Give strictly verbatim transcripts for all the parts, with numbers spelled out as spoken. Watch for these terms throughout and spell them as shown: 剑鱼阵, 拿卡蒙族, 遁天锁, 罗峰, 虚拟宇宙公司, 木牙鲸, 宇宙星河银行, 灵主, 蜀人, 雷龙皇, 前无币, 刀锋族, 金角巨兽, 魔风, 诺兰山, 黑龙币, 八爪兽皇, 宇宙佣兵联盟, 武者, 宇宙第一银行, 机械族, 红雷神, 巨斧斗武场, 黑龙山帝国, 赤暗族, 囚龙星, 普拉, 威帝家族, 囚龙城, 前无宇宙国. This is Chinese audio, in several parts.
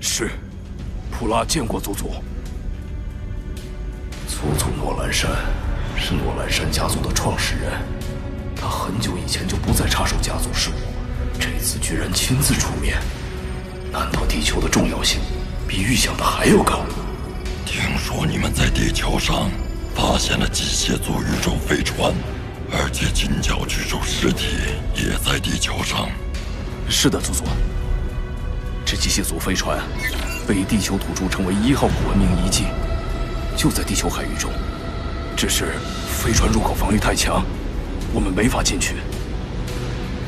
是，普拉见过祖祖。祖祖诺兰山是诺兰山家族的创始人，他很久以前就不再插手家族事务，这次居然亲自出面。难道地球的重要性比预想的还要高？听说你们在地球上发现了机械族宇宙飞船，而且金角巨兽尸体也在地球上。是的，祖祖。 这机械族飞船被地球土著称为一号古文明遗迹，就在地球海域中。只是飞船入口防御太强，我们没法进去。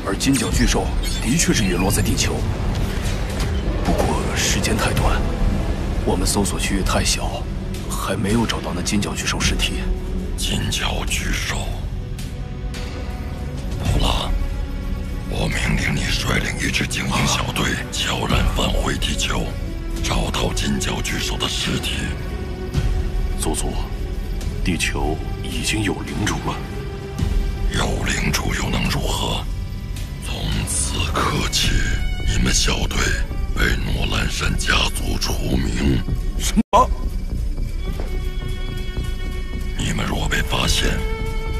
而金角巨兽的确是陨落在地球，不过时间太短，我们搜索区域太小，还没有找到那金角巨兽尸体。金角巨兽，普拉。 我命令你率领一支精英小队，悄然返回地球，找到金角巨兽的尸体。祖祖，地球已经有灵主了。有灵主又能如何？从此刻起，你们小队为诺兰山家族除名。什么？你们若被发现，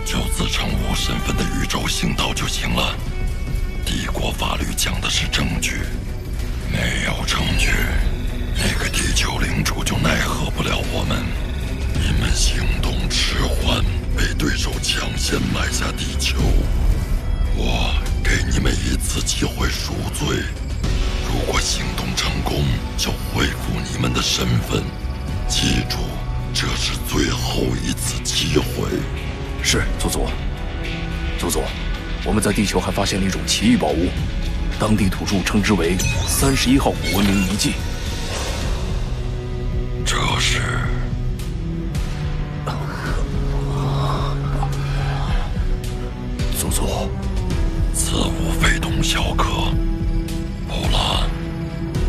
就自称无身份的宇宙行道就行了。 帝国法律讲的是证据，没有证据，那个地球领主就奈何不了我们。你们行动迟缓，被对手抢先买下地球。我给你们一次机会赎罪，如果行动成功，就恢复你们的身份。记住，这是最后一次机会。是，祖祖，祖祖。 我们在地球还发现了一种奇异宝物，当地土著称之为“三十一号古文明遗迹”。这是祖祖，此物非同小可。普拉，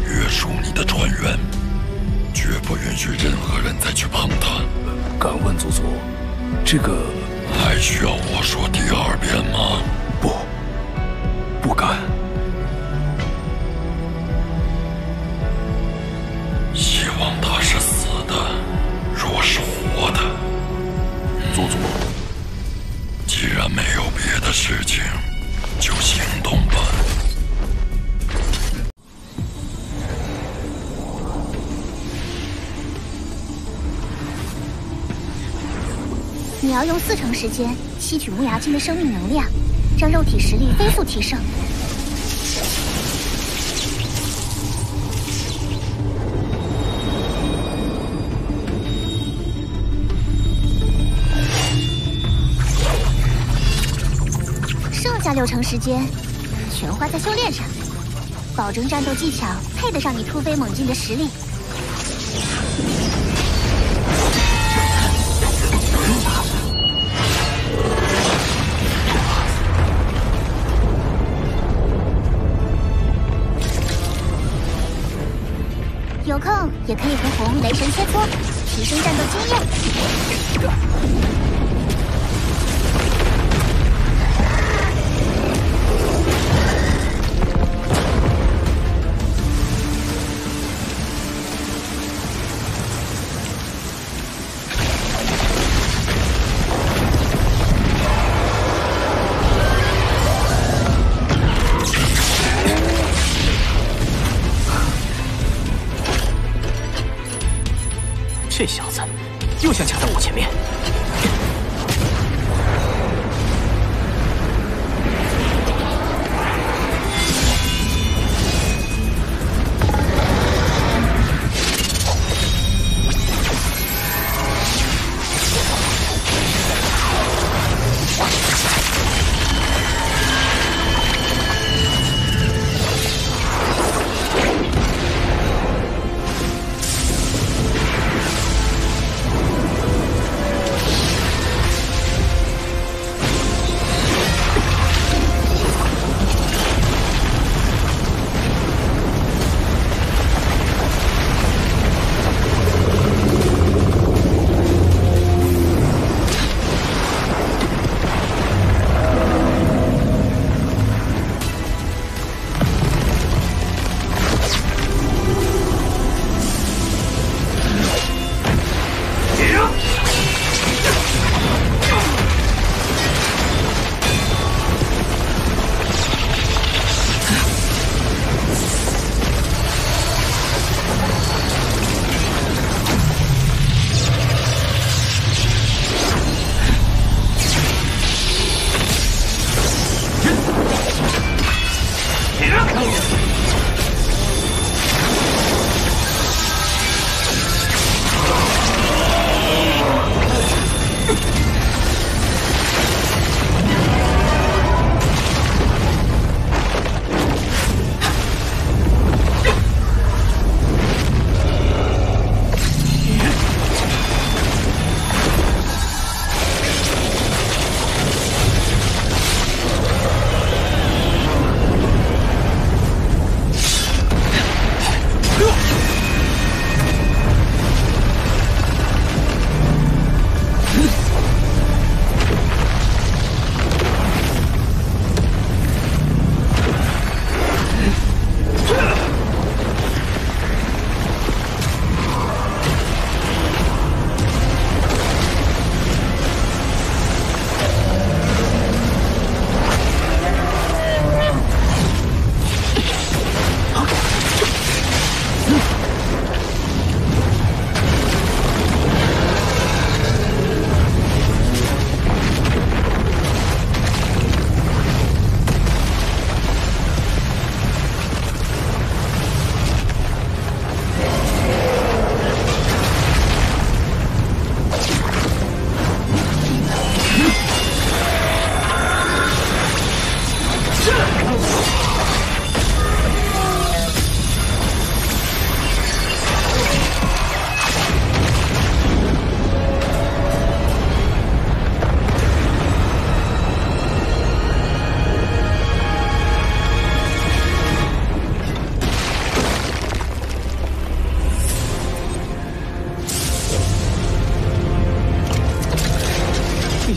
约束你的船员，绝不允许任何人再去碰它。敢问祖祖，这个还需要我说第二遍吗？ 不，不敢。希望他是死的，若是活的，祖祖，既然没有别的事情，就行动吧。你要用四成时间吸取木牙鲸的生命能量。 让肉体实力飞速提升。剩下六成时间，全花在修炼上，保证战斗技巧配得上你突飞猛进的实力。 有空也可以和红雷神切磋，提升战斗经验。这小子又想抢在我前面。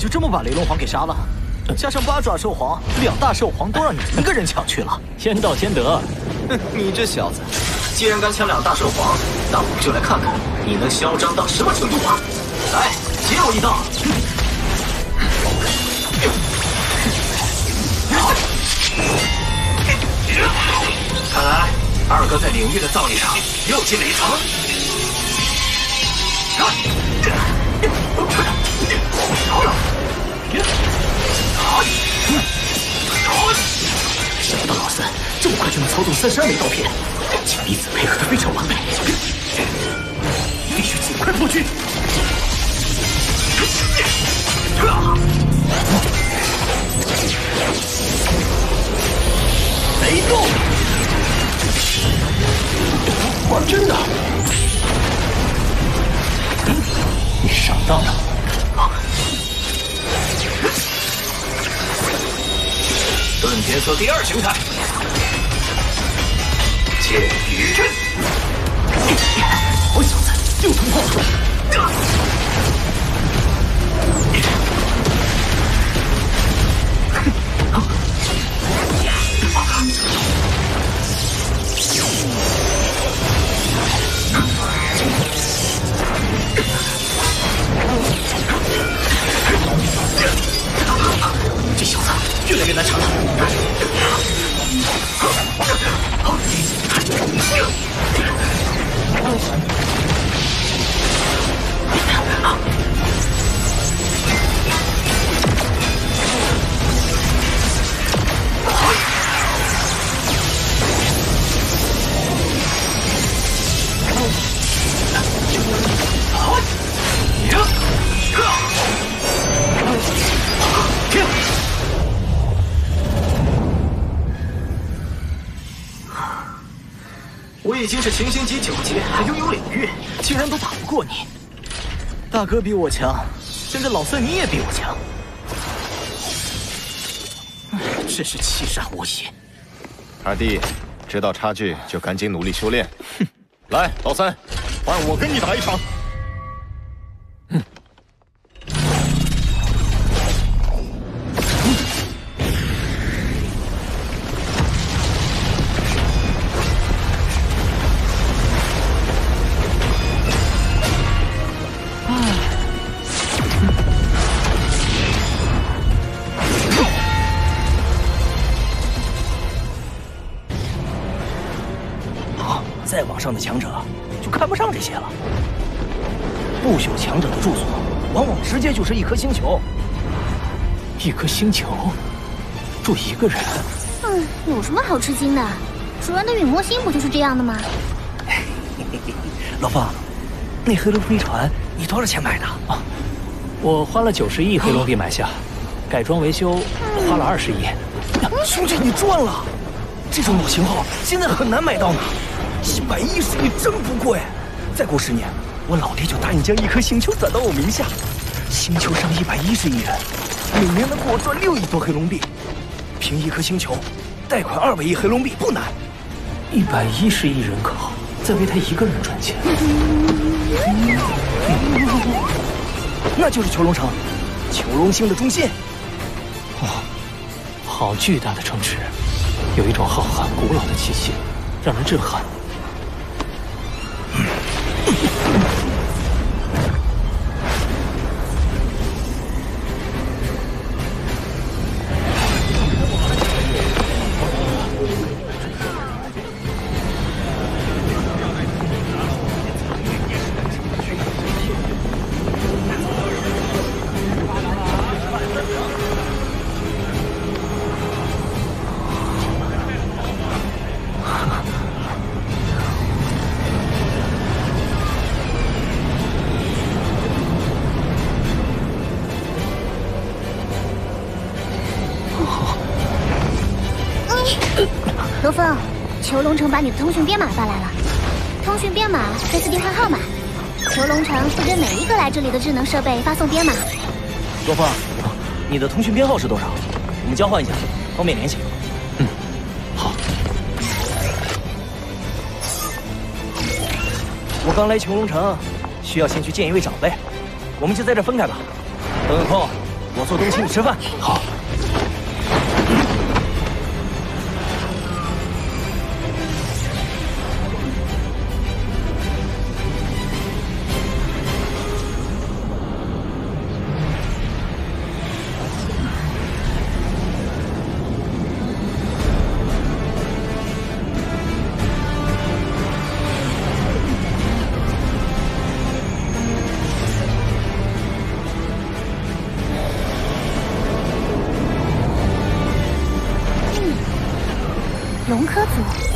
就这么把雷龙皇给杀了？加上八爪兽皇，两大兽皇都让你一个人抢去了，先到先得。哼，你这小子，既然敢抢两大兽皇，那我们就来看看你能嚣张到什么程度啊！来，接我一刀！看来二哥在领域的造诣上又进了一层。什么的，老三这么快就能操纵三十二枚刀片，且彼此配合的非常完美，必须尽快破局。雷动！哇，真的！嗯、你上当了！啊、遁天锁第二形态，剑鱼阵！好小子，又突破了！啊啊 这小子越来越难缠了。我已经是行星级九阶，还拥有领域，竟然都打不过你。大哥比我强，现在老三你也比我强，真是欺善我也。二弟，知道差距就赶紧努力修炼。哼，来，老三，让我跟你打一场。 再往上的强者就看不上这些了。不朽强者的住所，往往直接就是一颗星球。一颗星球住一个人，嗯，有什么好吃惊的？蜀人的陨没星不就是这样的吗？老方，那黑龙飞船你多少钱买的？啊，我花了九十亿黑龙币买下，改装维修花了二十亿。兄弟，你赚了！这种老型号现在很难买到呢。 一百一十亿真不贵，再过十年，我老爹就答应将一颗星球转到我名下。星球上一百一十亿人，每年能给我赚六亿多黑龙币，凭一颗星球，贷款二百亿黑龙币不难。一百一十亿人口，在为他一个人赚钱，那就是囚龙城，囚龙星的中心。哇、哦，好巨大的城池，有一种浩瀚古老的气息，让人震撼。 罗峰，囚龙城把你的通讯编码发来了，通讯编码类似电话号码。囚龙城会给每一个来这里的智能设备发送编码。罗峰，你的通讯编号是多少？我们交换一下，方便联系。嗯，好。我刚来囚龙城，需要先去见一位长辈，我们就在这分开吧。等有空，我做东请你吃饭。好。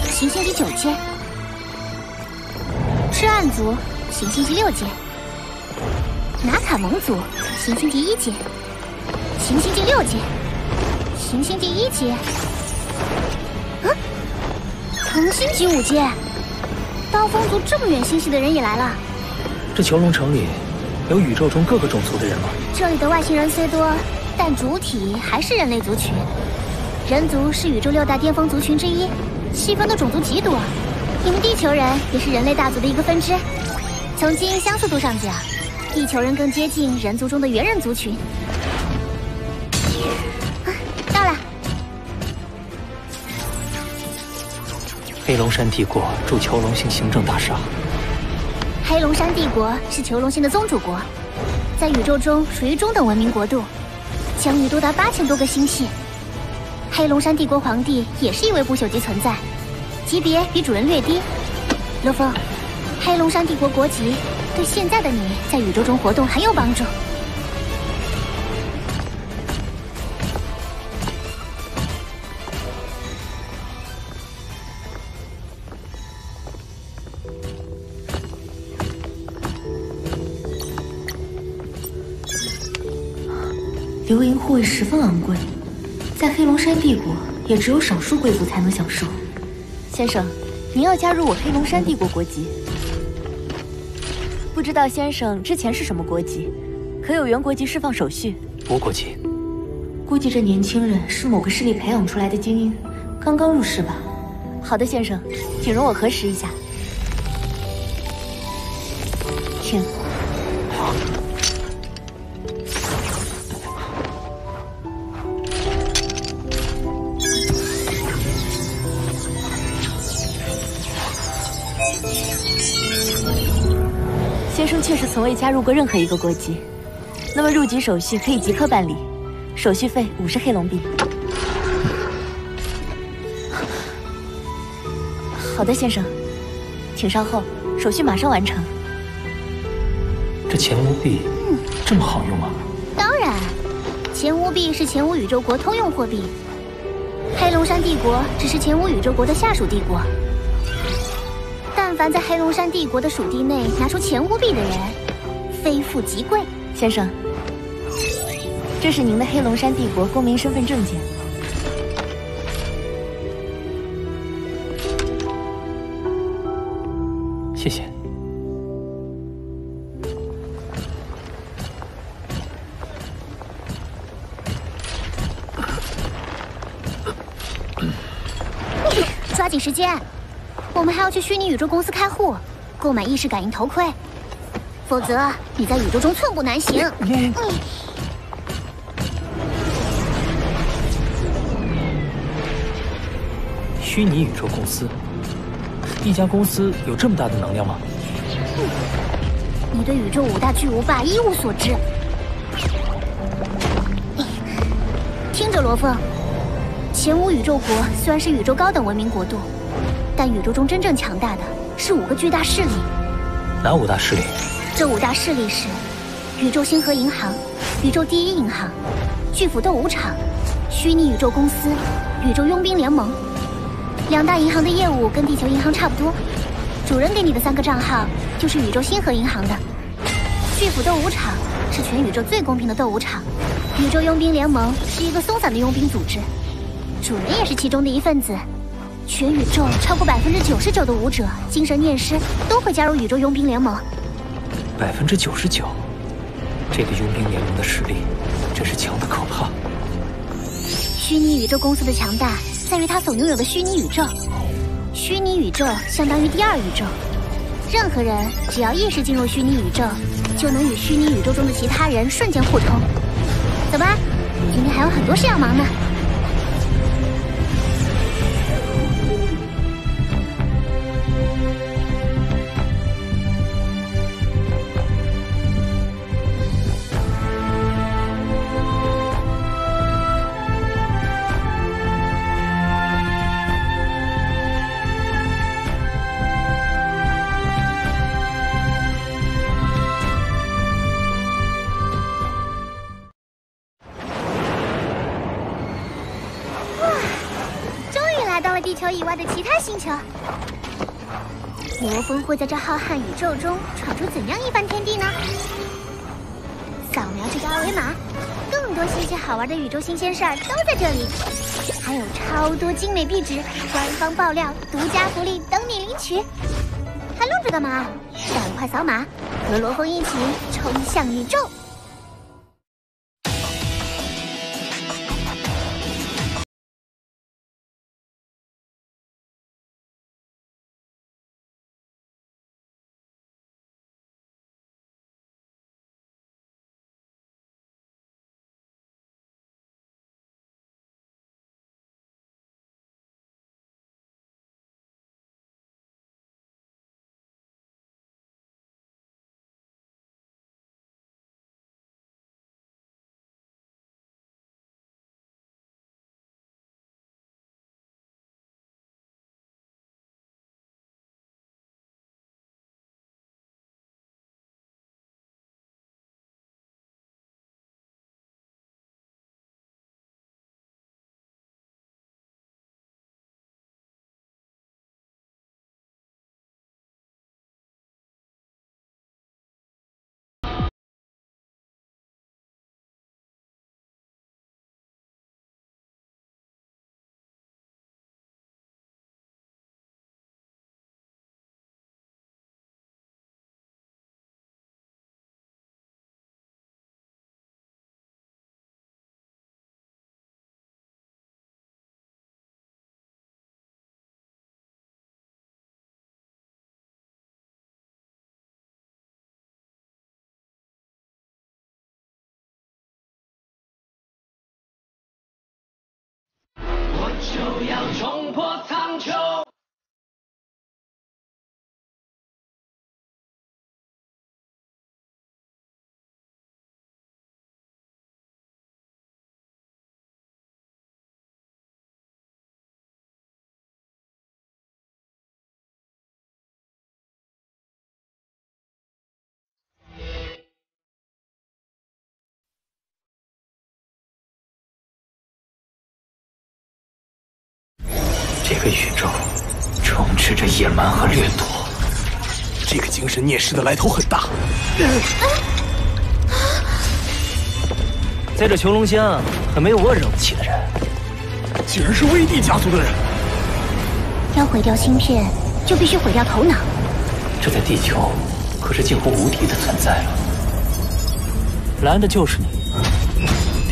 行星第九阶，赤暗族行星第六阶，拿卡蒙族行星第一阶，行星第六阶，行星第一阶，嗯、啊，恒星级五阶，刀锋族这么远星系的人也来了。这囚笼城里有宇宙中各个种族的人吗？这里的外星人虽多，但主体还是人类族群。人族是宇宙六大巅峰族群之一。 细分的种族极多，你们地球人也是人类大族的一个分支。从基因相似度上讲，地球人更接近人族中的猿人族群。啊，到了！黑龙山帝国驻囚龙星行政大厦。黑龙山帝国是囚龙星的宗主国，在宇宙中属于中等文明国度，疆域多达八千多个星系。 黑龙山帝国皇帝也是一位不朽级存在，级别比主人略低。罗峰，黑龙山帝国国籍对现在的你在宇宙中活动很有帮助。流萤护卫十分昂贵。 在黑龙山帝国，也只有少数贵族才能享受。先生，您要加入我黑龙山帝国国籍？不知道先生之前是什么国籍？可有原国籍释放手续？无国籍。估计这年轻人是某个势力培养出来的精英，刚刚入世吧？好的，先生，请容我核实一下。请。 确实从未加入过任何一个国籍，那么入籍手续可以即刻办理，手续费五十黑龙币。好的，先生，请稍后，手续马上完成。这前无币这么好用啊？当然，前无币是前无宇宙国通用货币，黑龙山帝国只是前无宇宙国的下属帝国。 但凡在黑龙山帝国的属地内拿出前乌币的人，非富即贵。先生，这是您的黑龙山帝国公民身份证件。谢谢。抓紧时间。 我们还要去虚拟宇宙公司开户，购买意识感应头盔，否则你在宇宙中寸步难行。嗯、虚拟宇宙公司，一家公司有这么大的能量吗？你对宇宙五大巨无霸一无所知。听着，罗峰，前无宇宙国虽然是宇宙高等文明国度。 但宇宙中真正强大的是五个巨大势力。哪五大势力？这五大势力是：宇宙星河银行、宇宙第一银行、巨斧斗武场、虚拟宇宙公司、宇宙佣兵联盟。两大银行的业务跟地球银行差不多。主人给你的三个账号就是宇宙星河银行的。巨斧斗武场是全宇宙最公平的斗武场。宇宙佣兵联盟是一个松散的佣兵组织，主人也是其中的一份子。 全宇宙超过百分之九十九的武者、精神念师都会加入宇宙佣兵联盟。百分之九十九，这个佣兵联盟的实力真是强得可怕。虚拟宇宙公司的强大在于它所拥有的虚拟宇宙。虚拟宇宙相当于第二宇宙，任何人只要意识进入虚拟宇宙，就能与虚拟宇宙中的其他人瞬间互通。走吧，今天还有很多事要忙呢。地球以外的其他星球，魔风会在这浩瀚宇宙中闯出怎样一番天地呢？扫描这个二维码，更多新奇好玩的宇宙新鲜事儿都在这里，还有超多精美壁纸、官方爆料、独家福利等你领取，还愣着干嘛？赶快扫码，和罗峰一起冲向宇宙！ 就要冲破苍穹。 这个宇宙充斥着野蛮和掠夺，这个精神虐尸的来头很大。在这穹窿乡，还没有我惹不起的人，竟然是威帝家族的人。要毁掉芯片，就必须毁掉头脑。这在地球可是近乎无敌的存在了。拦的就是你，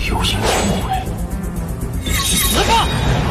有心无鬼。来吧！